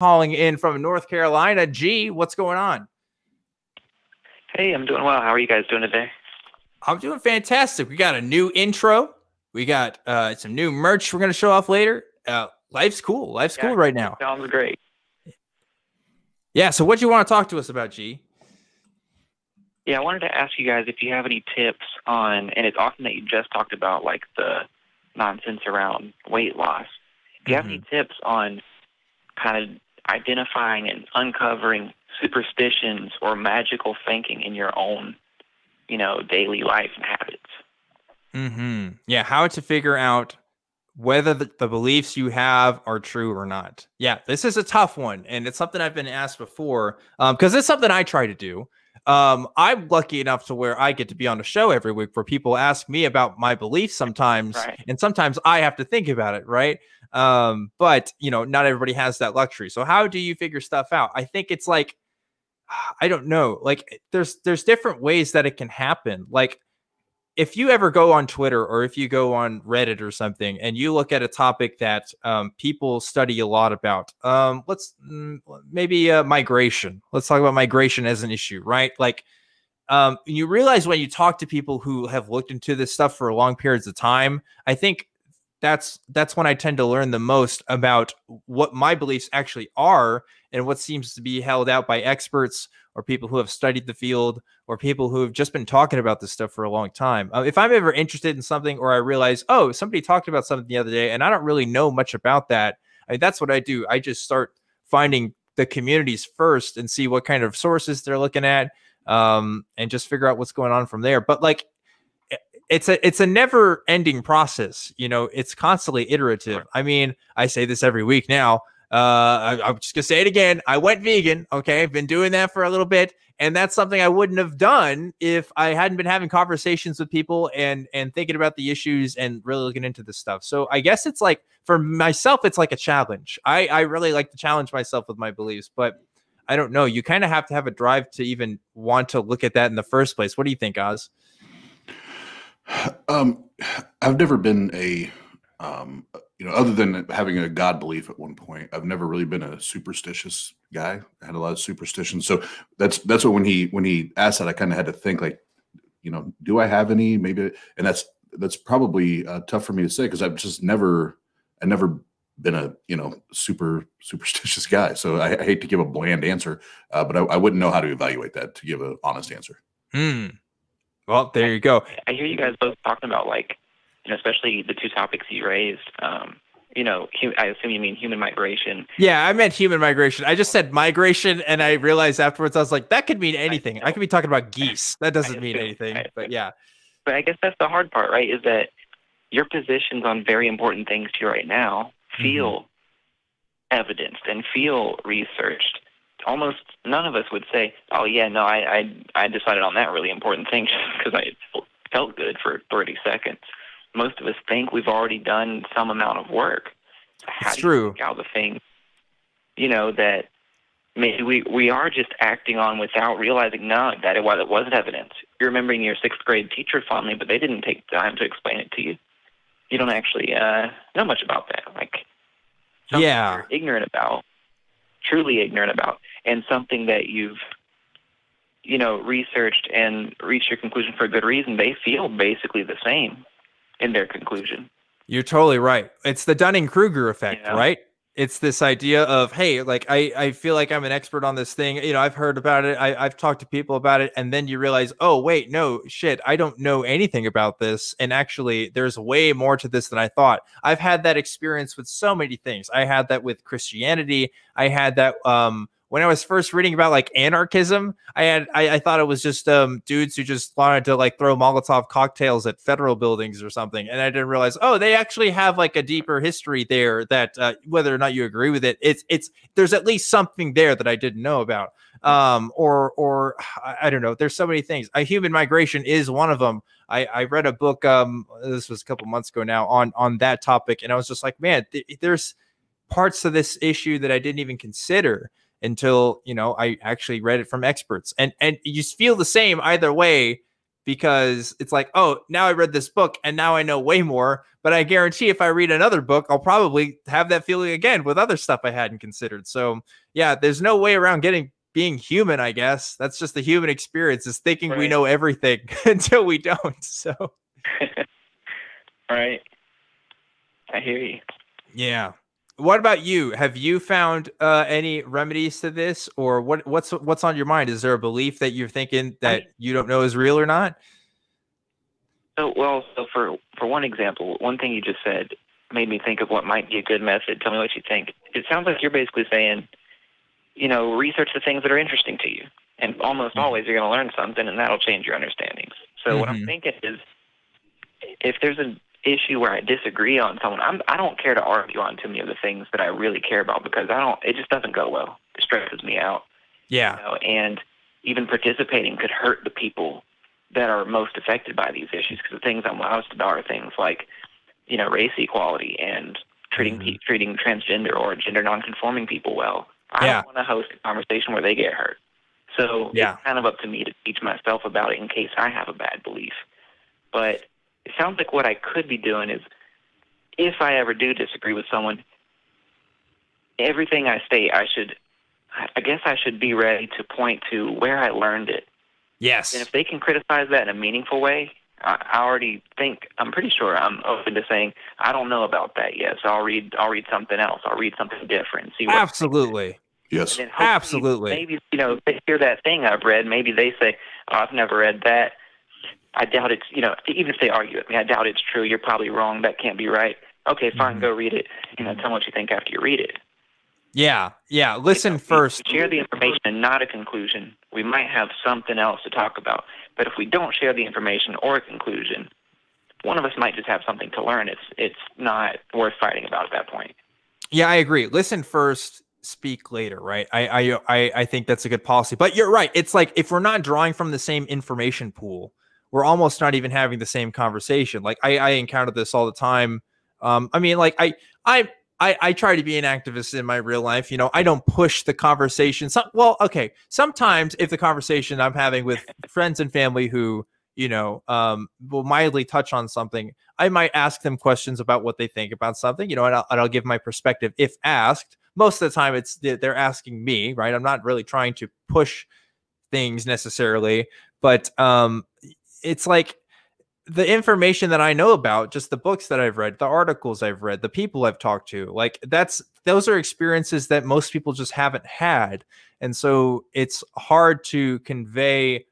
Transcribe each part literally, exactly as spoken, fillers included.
calling in from North Carolina. G, what's going on? Hey, I'm doing well. How are you guys doing today? I'm doing fantastic. We got a new intro. We got uh, some new merch we're going to show off later. Uh, life's cool. Life's yeah, cool right now. Sounds great. Yeah, so what do you want to talk to us about, G? Yeah, I wanted to ask you guys if you have any tips on, and it's awesome that you just talked about like the nonsense around weight loss. Do you have mm-hmm. any tips on kind of identifying and uncovering superstitions or magical thinking in your own, you know, daily life and habits? Mm-hmm. Yeah, how to figure out whether the, the beliefs you have are true or not. Yeah, this is a tough one, and it's something I've been asked before because um, it's something I try to do. Um, I'm lucky enough to where I get to be on a show every week where people ask me about my beliefs sometimes, right. and sometimes I have to think about it, right? Um, but, you know, not everybody has that luxury. So how do you figure stuff out? I think it's like, I don't know, like there's, there's different ways that it can happen. Like if you ever go on Twitter or if you go on Reddit or something and you look at a topic that, um, people study a lot about, um, let's maybe, uh, migration, let's talk about migration as an issue, right? Like, um, you realize when you talk to people who have looked into this stuff for long periods of time, I think that's, that's when I tend to learn the most about what my beliefs actually are and what seems to be held out by experts or people who have studied the field or people who have just been talking about this stuff for a long time. Uh, if I'm ever interested in something or I realize, oh, somebody talked about something the other day and I don't really know much about that, I mean, that's what I do. I just start finding the communities first and see what kind of sources they're looking at um, and just figure out what's going on from there. But like, It's a it's a never ending process. You know, it's constantly iterative. I mean, I say this every week now. Uh, I, I'm just going to say it again. I went vegan. OK, I've been doing that for a little bit. And that's something I wouldn't have done if I hadn't been having conversations with people and and thinking about the issues and really looking into this stuff. So I guess it's like for myself, it's like a challenge. I, I really like to challenge myself with my beliefs, but I don't know. You kind of have to have a drive to even want to look at that in the first place. What do you think, Oz? Um, I've never been a, um, you know, other than having a God belief at one point, I've never really been a superstitious guy. I had a lot of superstitions. So that's, that's what, when he, when he asked that, I kind of had to think like, you know, do I have any, maybe, and that's, that's probably uh, tough for me to say, cause I've just never, I've never been a, you know, super superstitious guy. So I, I hate to give a bland answer, uh, but I, I wouldn't know how to evaluate that to give an honest answer. Hmm. Well, there you go. I hear you guys both talking about, like, you know, especially the two topics you raised. Um, you know, I assume you mean human migration. Yeah, I meant human migration. I just said migration, and I realized afterwards I was like, that could mean anything. I, I could be talking about geese. That doesn't mean anything, but yeah. But I guess that's the hard part, right, is that your positions on very important things to you right now feel mm-hmm. evidenced and feel researched. Almost none of us would say, oh, yeah, no, I I, I decided on that really important thing just because I felt good for thirty seconds. Most of us think we've already done some amount of work. So how do you pick out the thing, you know, that maybe we, we are just acting on without realizing, no, that it, while it wasn't evidence. You're remembering your sixth grade teacher fondly, but they didn't take time to explain it to you. You don't actually uh, know much about that. Like, something yeah. you're ignorant about. Truly ignorant about, and something that you've, you know, researched and reached your conclusion for a good reason, they feel basically the same in their conclusion. You're totally right. It's the Dunning-Kruger effect, you know? Right? It's this idea of, hey, like, I, I feel like I'm an expert on this thing. You know, I've heard about it. I, I've talked to people about it. And then you realize, oh, wait, no, shit, I don't know anything about this. And actually, there's way more to this than I thought. I've had that experience with so many things. I had that with Christianity. I had that um, when I was first reading about, like, anarchism. I had I, I thought it was just um, dudes who just wanted to, like, throw Molotov cocktails at federal buildings or something. And I didn't realize, oh, they actually have, like, a deeper history there that uh, whether or not you agree with it, it's it's there's at least something there that I didn't know about. Um, or or I don't know. There's so many things. A human migration is one of them. I, I read a book. Um, this was a couple months ago now on on that topic. And I was just like, man, th there's parts of this issue that I didn't even consider until, you know, I actually read it from experts, and and you feel the same either way because it's like, oh, now I read this book and now I know way more, but I guarantee if I read another book, I'll probably have that feeling again with other stuff I hadn't considered. So yeah, there's no way around getting being human, I guess. That's just the human experience, is thinking right. we know everything until we don't. So right. I hear you. Yeah. What about you? Have you found uh, any remedies to this, or what, what's, what's on your mind? Is there a belief that you're thinking that you don't know is real or not? So, well, so for, for one example, one thing you just said made me think of what might be a good method. Tell me what you think. It sounds like you're basically saying, you know, research the things that are interesting to you, and almost mm-hmm. always you're going to learn something and that'll change your understandings. So mm-hmm. what I'm thinking is, if there's a issue where I disagree on someone, I'm, I don't care to argue on too many of the things that I really care about, because I don't, it just doesn't go well. It stresses me out. Yeah. You know, and even participating could hurt the people that are most affected by these issues, because the things I'm loudest about are things like, you know, race equality and treating, mm-hmm. treating transgender or gender non-conforming people well. I yeah. don't want to host a conversation where they get hurt. So yeah. it's kind of up to me to teach myself about it in case I have a bad belief. But it sounds like what I could be doing is, if I ever do disagree with someone, everything I say, I should, I guess I should be ready to point to where I learned it. Yes. And if they can criticize that in a meaningful way, I, I already think, I'm pretty sure I'm open to saying, I don't know about that yet, so I'll read, I'll read something else. I'll read something different. See what Absolutely. Yes. Absolutely. Maybe, you know, if they hear that thing I've read, maybe they say, oh, I've never read that. I doubt it's, you know, even if they argue with me, I doubt it's true. You're probably wrong. That can't be right. Okay, fine. Mm-hmm. Go read it. You know, tell me what you think after you read it. Yeah. Yeah. Listen you know, first. Share the information and not a conclusion. We might have something else to talk about. But if we don't share the information or a conclusion, one of us might just have something to learn. It's, it's not worth fighting about at that point. Yeah, I agree. Listen first, speak later, right? I, I, I think that's a good policy. But you're right. It's like, if we're not drawing from the same information pool, we're almost not even having the same conversation. Like I, I encounter this all the time. Um, I mean, like I, I, I, I try to be an activist in my real life. You know, I don't push the conversation. Some, well, okay. Sometimes if the conversation I'm having with friends and family who, you know, um, will mildly touch on something, I might ask them questions about what they think about something, you know, and I'll, and I'll give my perspective if asked. Most of the time it's, they're asking me, right? I'm not really trying to push things necessarily, but, um, it's like the information that I know about, just the books that I've read, the articles I've read, the people I've talked to, like that's, those are experiences that most people just haven't had. And so it's hard to convey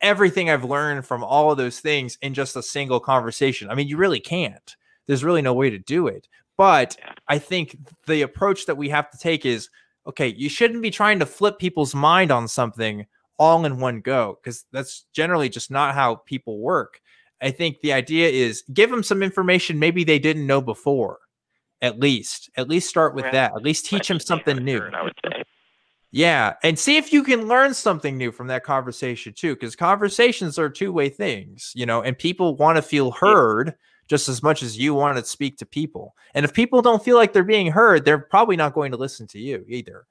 everything I've learned from all of those things in just a single conversation. I mean, you really can't, there's really no way to do it. But I think the approach that we have to take is, okay, you shouldn't be trying to flip people's mind on something all in one go, because that's generally just not how people work. I think the idea is give them some information maybe they didn't know before. At least, at least start with that. At least teach them something new. Yeah, and see if you can learn something new from that conversation too, because conversations are two-way things, you know, and people want to feel heard just as much as you want to speak to people. And if people don't feel like they're being heard, they're probably not going to listen to you either.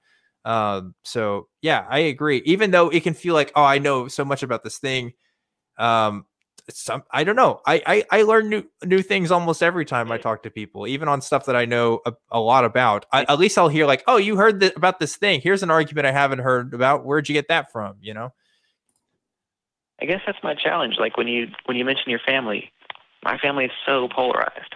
Um, so yeah, I agree. Even though it can feel like, oh, I know so much about this thing. Um, some, I don't know. I, I, I learn new, new things almost every time I talk to people, even on stuff that I know a, a lot about. I, at least I'll hear like, oh, you heard th- about this thing. Here's an argument I haven't heard about. Where'd you get that from? You know, I guess that's my challenge. Like when you, when you mention your family, my family is so polarized.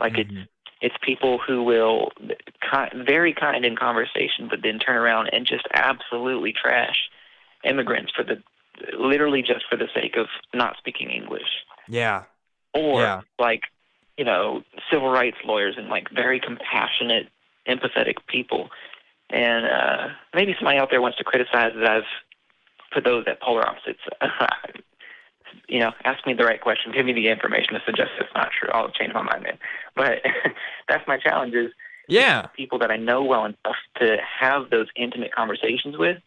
Like mm-hmm. it's, It's people who will ki- very kind in conversation, but then turn around and just absolutely trash immigrants for the literally just for the sake of not speaking English. Yeah. Or yeah. like, you know, civil rights lawyers and like very compassionate, empathetic people. And uh, maybe somebody out there wants to criticize that I've for those that polar opposites. You know, ask me the right question, give me the information to suggest it's not true. I'll change my mind then. But that's my challenge is yeah. people that I know well enough to have those intimate conversations with.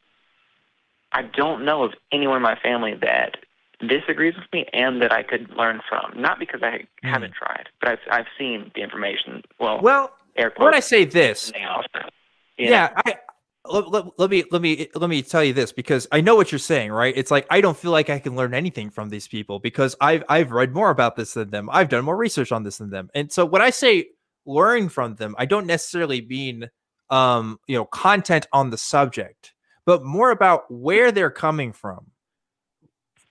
I don't know of anyone in my family that disagrees with me and that I could learn from. Not because I mm. haven't tried, but I've, I've seen the information. Well, well air quotes, when I say this, yeah, know. I let, let, let me let me let me tell you this, because I know what you're saying, right? It's like, I don't feel like I can learn anything from these people because I've I've read more about this than them. I've done more research on this than them. And so when I say learn from them, I don't necessarily mean um, you know, content on the subject, but more about where they're coming from.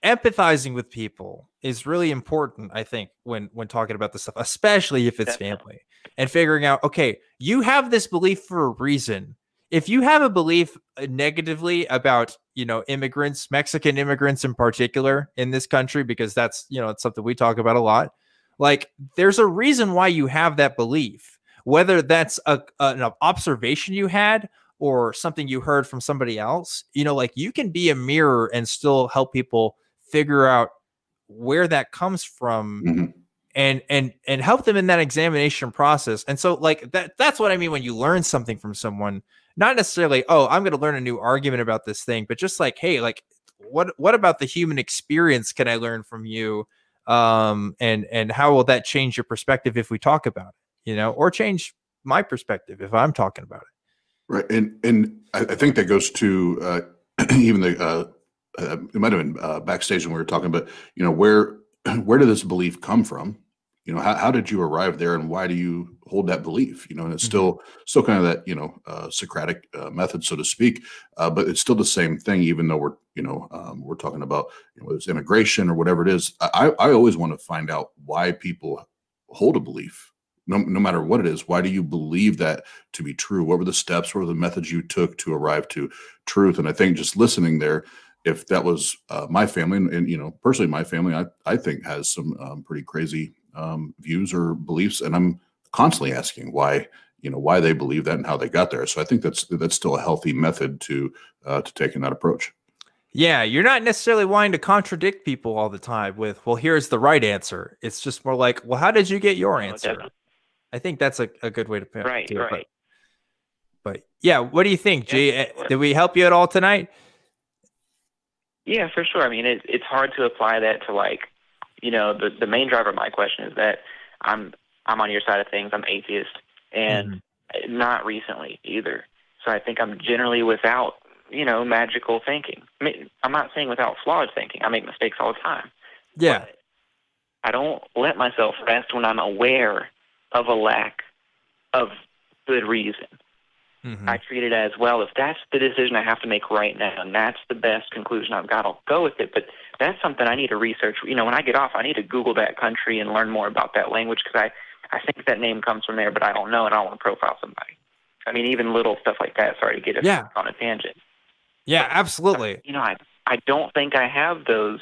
Empathizing with people is really important, I think, when when talking about this stuff, especially if it's family, and figuring out, okay, you have this belief for a reason. If you have a belief negatively about, you know, immigrants, Mexican immigrants in particular in this country, because that's, you know, it's something we talk about a lot. Like, there's a reason why you have that belief, whether that's a, an observation you had or something you heard from somebody else. You know, like, you can be a mirror and still help people figure out where that comes from. Mm-hmm. And and and help them in that examination process. And so, like, that that's what I mean when you learn something from someone. Not necessarily, oh, I'm going to learn a new argument about this thing, but just like, hey, like, what what about the human experience can I learn from you? Um, and and how will that change your perspective if we talk about it? You know, or change my perspective if I'm talking about it. Right, and and I think that goes to uh, even the uh, uh, it might have been uh, backstage when we were talking about, you know, where where did this belief come from? You know, how, how did you arrive there, and why do you hold that belief? You know, and it's still still kind of that, you know, uh, Socratic uh, method, so to speak, uh, but it's still the same thing, even though we're, you know, um, we're talking about, you know, whether it's immigration or whatever it is. I, I always want to find out why people hold a belief, no, no matter what it is. Why do you believe that to be true? What were the steps? What were the methods you took to arrive to truth? And I think just listening there, if that was uh, my family, and, and, you know, personally, my family, I, I think has some um, pretty crazy um, views or beliefs. And I'm constantly asking why, you know, why they believe that and how they got there. So I think that's, that's still a healthy method to, uh, to taking that approach. Yeah. You're not necessarily wanting to contradict people all the time with, well, here's the right answer. It's just more like, well, how did you get your answer? Oh, I think that's a, a good way to put right, it. Right, right. But, but yeah, what do you think, G? Yeah, did we help you at all tonight? Yeah, for sure. I mean, it, it's hard to apply that to, like, you know, the, the main driver of my question is that I'm I'm on your side of things. I'm atheist, and mm-hmm. not recently either. So I think I'm generally without, you know, magical thinking. I mean, I'm not saying without flawed thinking. I make mistakes all the time. Yeah. But I don't let myself rest when I'm aware of a lack of good reason. Mm-hmm. I treat it as, well, if that's the decision I have to make right now, and that's the best conclusion I've got, I'll go with it. But that's something I need to research. You know, when I get off, I need to Google that country and learn more about that language, because I, I think that name comes from there, but I don't know, and I don't want to profile somebody. I mean, even little stuff like that. Sorry to get us yeah. on a tangent. Yeah, but, absolutely. You know, I, I don't think I have those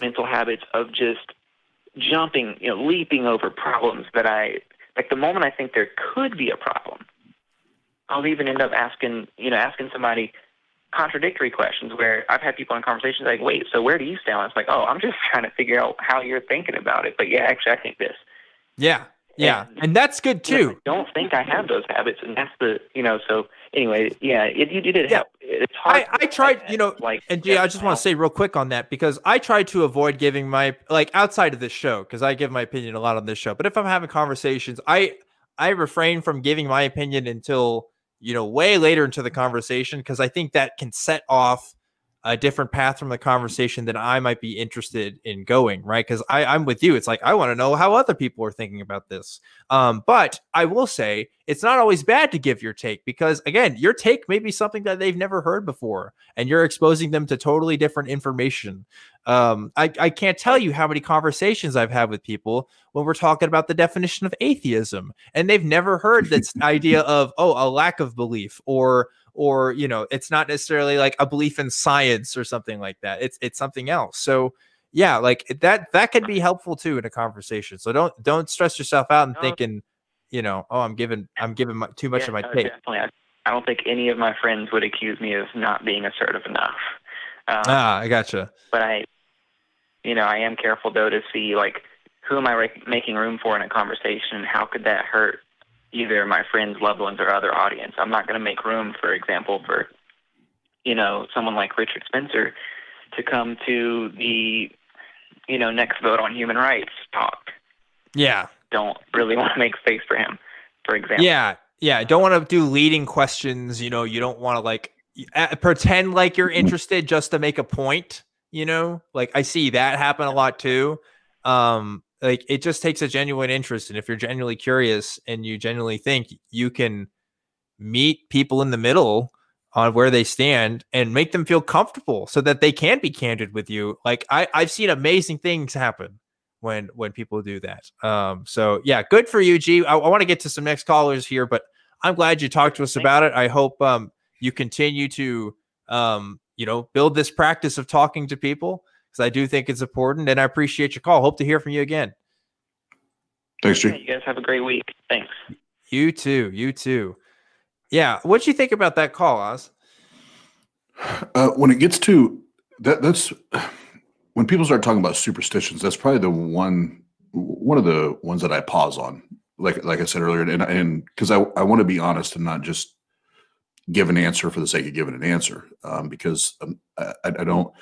mental habits of just jumping, you know, leaping over problems that I – like, the moment I think there could be a problem, I'll even end up asking, you know, asking somebody contradictory questions, where I've had people in conversations like, wait, so where do you stand? It's like, oh, I'm just trying to figure out how you're thinking about it. But yeah, actually, I think this. Yeah. Yeah. And, and that's good too. You know, I don't think I have those habits, and that's the, you know, so anyway, yeah, it, you did it. Yeah. Help. It's hard. I, I tried, you know, like, and yeah, I just want to say real quick on that, because I try to avoid giving my, like, outside of this show, because I give my opinion a lot on this show, but if I'm having conversations, I, I refrain from giving my opinion until, you know, way later into the conversation, because I think that can set off a different path from the conversation that I might be interested in going, right? Because I'm with you. It's like, I want to know how other people are thinking about this. Um, but I will say, it's not always bad to give your take, because, again, your take may be something that they've never heard before, and you're exposing them to totally different information. Um, I, I can't tell you how many conversations I've had with people when we're talking about the definition of atheism, and they've never heard this idea of, oh, a lack of belief, or or, you know, it's not necessarily like a belief in science or something like that. It's, it's something else. So yeah, like that, that could be helpful too in a conversation. So don't, don't stress yourself out and thinking, you know, oh, I'm giving, I'm giving my, too much yeah, of my no, take. Definitely. I don't think any of my friends would accuse me of not being assertive enough. Um, ah, I gotcha. But I, you know, I am careful though to see, like, who am I making room for in a conversation? How could that hurt either my friends, loved ones, or other audience? I'm not going to make room, for example, for, you know, someone like Richard Spencer to come to the, you know, next vote on human rights talk. Yeah. Don't really want to make space for him, for example. Yeah. Yeah, don't want to do leading questions. You know, you don't want to like pretend like you're interested just to make a point. You know, like I see that happen a lot too. Um, like it just takes a genuine interest, and if you're genuinely curious and you genuinely think, you can meet people in the middle on where they stand and make them feel comfortable so that they can be candid with you. Like I, I've seen amazing things happen when when people do that. Um, so yeah, good for you, G. I, I want to get to some next callers here, but I'm glad you talked to us about it. I hope um, you continue to um, you know, build this practice of talking to people, because I do think it's important, and I appreciate your call. Hope to hear from you again. Thanks, G. You guys have a great week. Thanks. You too. You too. Yeah. What'd you think about that call, Oz? Uh, when it gets to that, that's when people start talking about superstitions, that's probably the one, one of the ones that I pause on, like, like I said earlier. And, and cause I, I want to be honest and not just give an answer for the sake of giving an answer. Um, because um, I, I don't,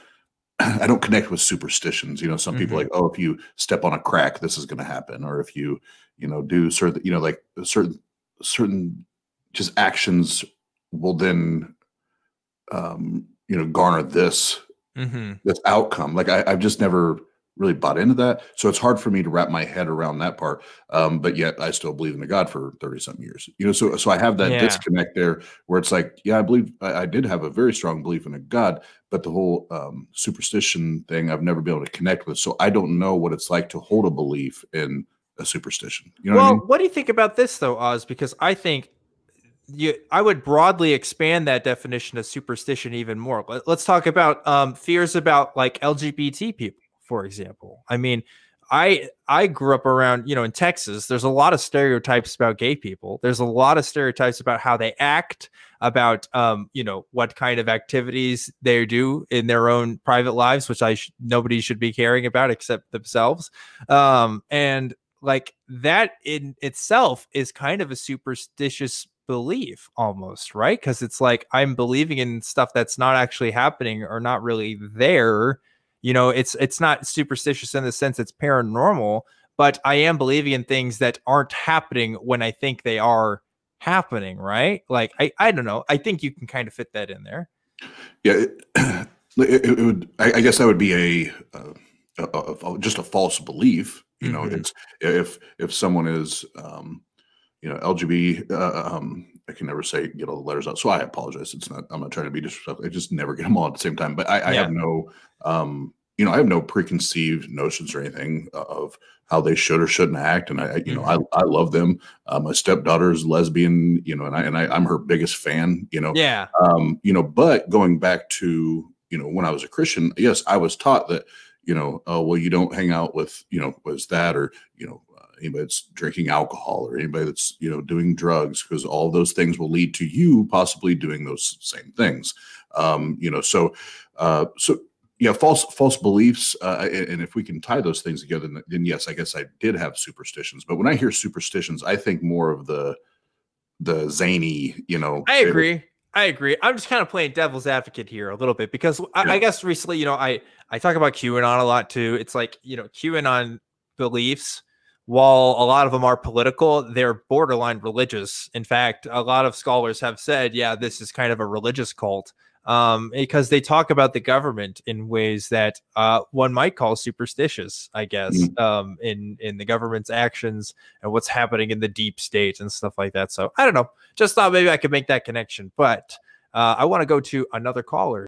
I don't connect with superstitions. You know, some mm-hmm. people are like, oh, if you step on a crack, this is going to happen. Or if you, you know, do certain, you know, like certain, certain, just actions will then, um, you know, garner this, mm-hmm. this outcome. Like I, I've just never really bought into that. So it's hard for me to wrap my head around that part. Um, but yet I still believe in a God for thirty something years, you know? So, so I have that yeah. disconnect there where it's like, yeah, I believe I, I did have a very strong belief in a God, but the whole um, superstition thing, I've never been able to connect with. So I don't know what it's like to hold a belief in a superstition. You know well, what I mean? What do you think about this though, Oz? Because I think, You, I would broadly expand that definition of superstition even more. Let, let's talk about um, fears about like L G B T people, for example. I mean, I I grew up around, you know, in Texas, there's a lot of stereotypes about gay people. There's a lot of stereotypes about how they act, about, um, you know, what kind of activities they do in their own private lives, which I sh- nobody should be caring about except themselves. Um, and like that in itself is kind of a superstitious belief almost, right? Because it's like I'm believing in stuff that's not actually happening or not really there. You know, it's it's not superstitious in the sense it's paranormal, but I am believing in things that aren't happening when I think they are happening, right? Like I I don't know. I think you can kind of fit that in there. Yeah, it, it, it would. I, I guess that would be a, a, a, a just a false belief. You mm-hmm. know, it's if if someone is. Um, You know, L G B T, uh, um, I can never say, get all the letters out. So I apologize. It's not, I'm not trying to be disrespectful. I just never get them all at the same time. But I, I yeah. have no, um, you know, I have no preconceived notions or anything of how they should or shouldn't act. And I, you mm-hmm. know, I, I love them. Uh, my stepdaughter is lesbian, you know, and I, and I, I'm her biggest fan, you know? Yeah. Um, you know, but going back to, you know, when I was a Christian, yes, I was taught that, you know, oh, well, you don't hang out with, you know, was that, or, you know, anybody that's drinking alcohol or anybody that's, you know, doing drugs, because all those things will lead to you possibly doing those same things. Um, you know, so, uh, so yeah, false, false beliefs. Uh, and, and if we can tie those things together, then, then yes, I guess I did have superstitions, but when I hear superstitions, I think more of the, the zany, you know, I agree. It, I agree. I'm just kind of playing devil's advocate here a little bit, because I, yeah. I guess recently, you know, I, I talk about QAnon a lot too. It's like, you know, QAnon beliefs, while a lot of them are political, they're borderline religious. In fact, a lot of scholars have said, yeah, this is kind of a religious cult, um, because they talk about the government in ways that uh, one might call superstitious, I guess, mm-hmm. um, in, in the government's actions and what's happening in the deep state and stuff like that. So I don't know, just thought maybe I could make that connection, but uh, I want to go to another caller.